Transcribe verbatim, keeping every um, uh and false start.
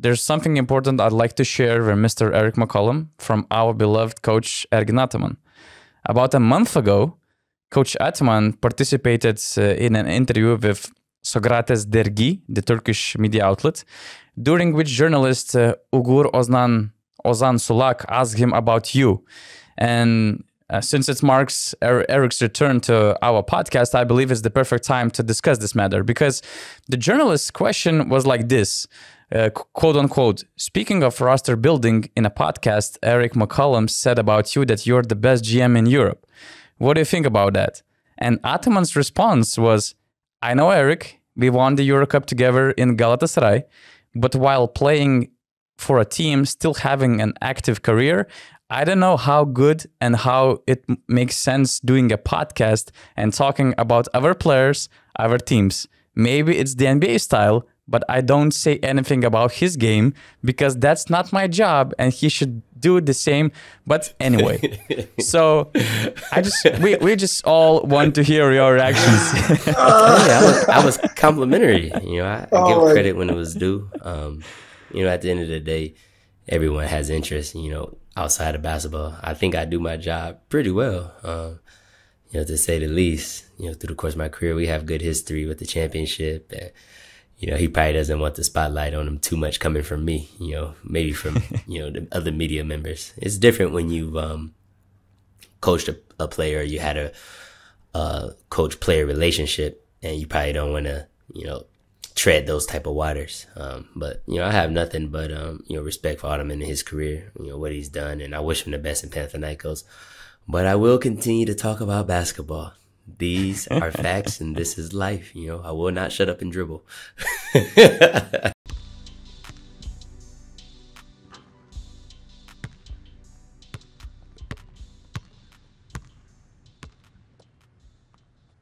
there's something important I'd like to share with Mister Errick McCollum from our beloved coach Ergin Ataman. About a month ago, Coach Ataman participated uh, in an interview with Socrates Dergi, the Turkish media outlet, during which journalist uh, Ugur Ozan Sulak asked him about you. And uh, since it marks er Eric's return to our podcast, I believe it's the perfect time to discuss this matter, because the journalist's question was like this, uh, quote unquote, "Speaking of roster building in a podcast, Errick McCollum said about you that you're the best G M in Europe. What do you think about that?" And Ataman's response was, "I know Errick, we won the Euro Cup together in Galatasaray, but while playing for a team, still having an active career, I don't know how good and how it makes sense doing a podcast and talking about other players, other teams. Maybe it's the N B A style, but I don't say anything about his game because that's not my job and he should do the same. But anyway." So I just we, we just all want to hear your reactions. uh, I, was, I was complimentary. You know, I, I oh give credit God. when it was due. Um, you know, at the end of the day, everyone has interests, you know, outside of basketball. I think I do my job pretty well, um, you know, to say the least. You know, through the course of my career, we have good history with the championship, and you know, he probably doesn't want the spotlight on him too much coming from me, you know, maybe from, you know, the other media members. It's different when you've um, coached a, a player, you had a uh, coach-player relationship, and you probably don't want to, you know, tread those type of waters. Um, but, you know, I have nothing but, um, you know, respect for Ottoman and his career, you know, what he's done, and I wish him the best in Panathinaikos. But I will continue to talk about basketball. These are facts and this is life. You know, I will not shut up and dribble.